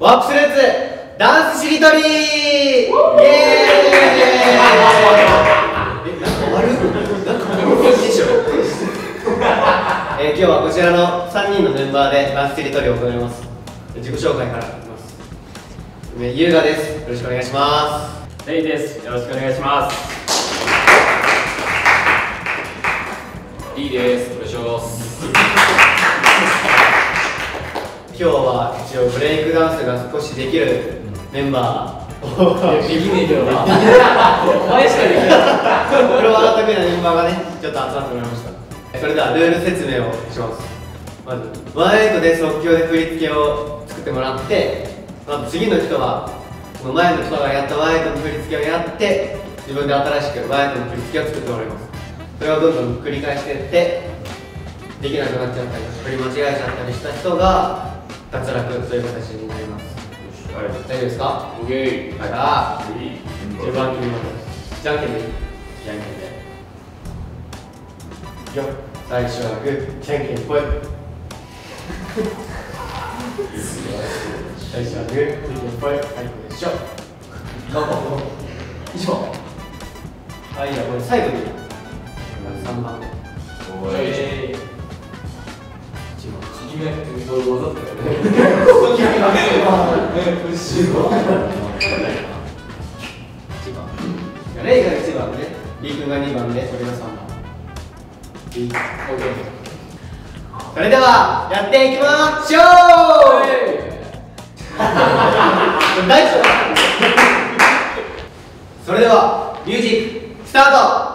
ワープスルーツダンスしりとり。イエーイ。今日はこちらの3人のメンバーでダンスしりとりを行います。自己紹介からいきます。ゆうがです、よろしくお願いします。レイです、よろしくお願いします。リーです、よろしくお願いします。今日は一応ブレイクダンスが少しできるメンバーをできねえけどな、お前しかできないフロアの得意なメンバーがね、ちょっと集まってもらいました。それではルール説明をします。まず1-8で即興で振り付けを作ってもらって、まず次の人はこの前の人がやった1-8の振り付けをやって、自分で新しく1-8の振り付けを作ってもらいます。それをどんどん繰り返していって、できなくなっちゃったり振り間違えちゃったりした人が脱落という形になります。大丈夫ですか？オッケー。はい。あ、順番決めます。じゃんけんで。じゃんけんで。よっ。最初はグー、じゃんけんぽい。最初はグー、じゃんけんぽい。はい、よいしょ。どうも。以上。はい、じゃあこれ最後に。3番目。おーい。決めってみんな技だよね。レイが1番で、リー君が2番で、俺が3番。それではやっていきましょう。大丈夫。それではミュージックスタート。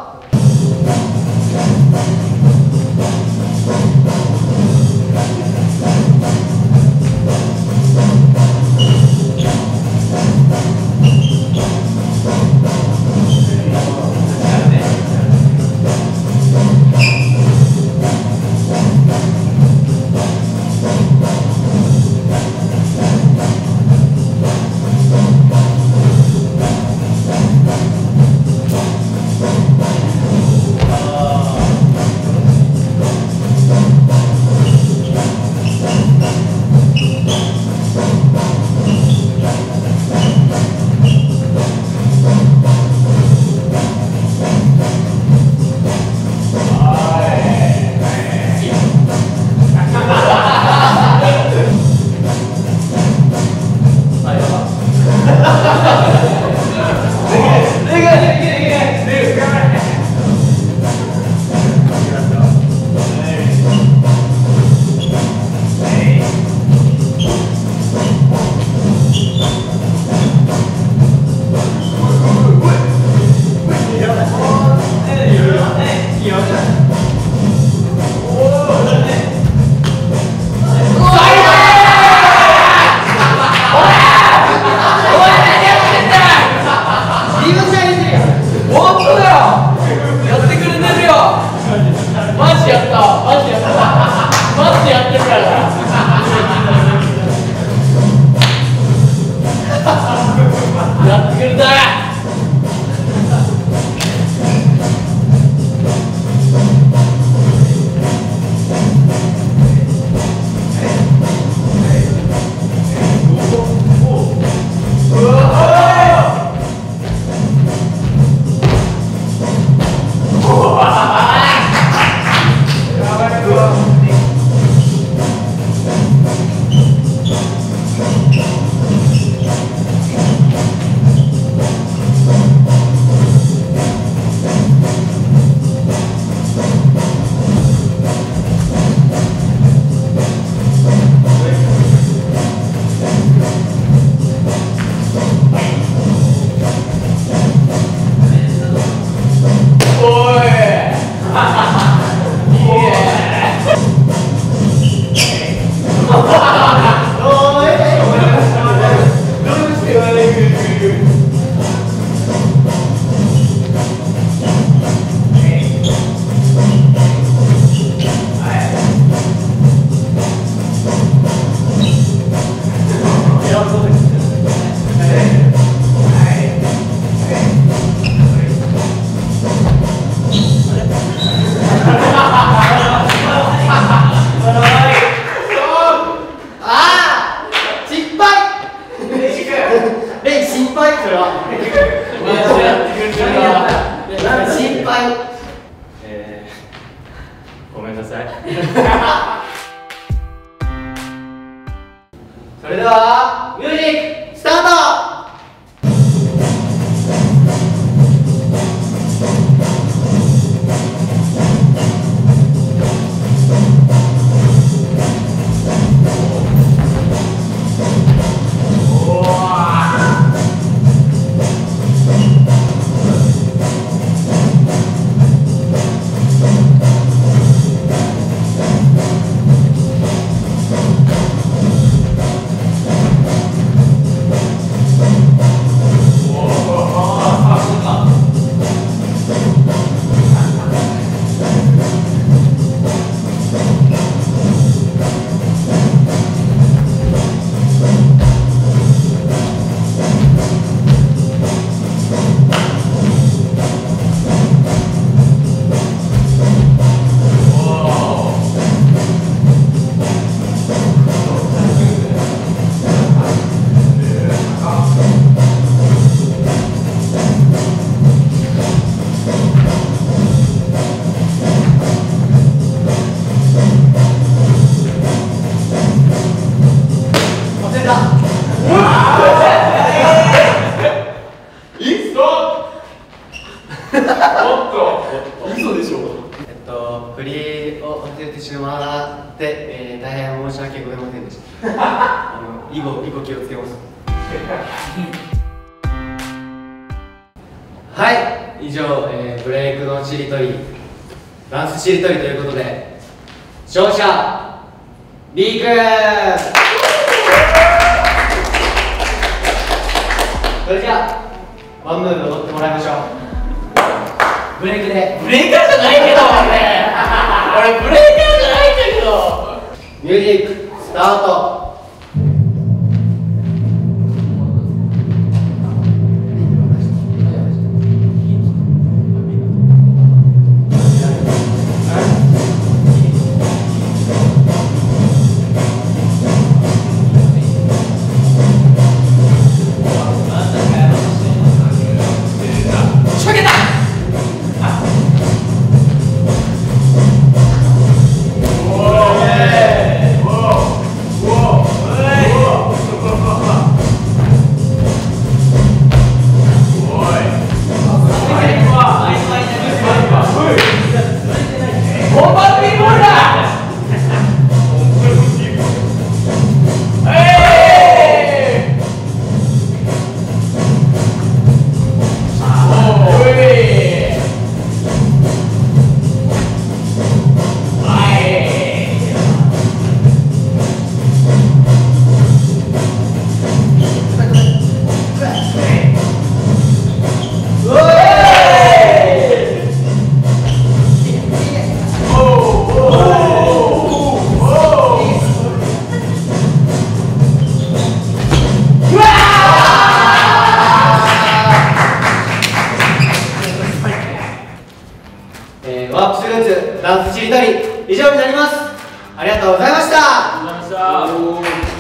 ださい。それではミュージックスタート。振りを外れてしまって、大変申し訳ございませんでした。以後気をつけます。はい、以上、ブレイクのしりとり、ダンスしりとりということで、勝者、りーくん。それじゃあ、ワンムーブ踊ってもらいましょう。ブレイクで。ブレイクじゃないけどね。俺ブレイカーじゃないんだけど。ミュージックスタート。ワープスルーツダンスしりとり以上になります。ありがとうございました。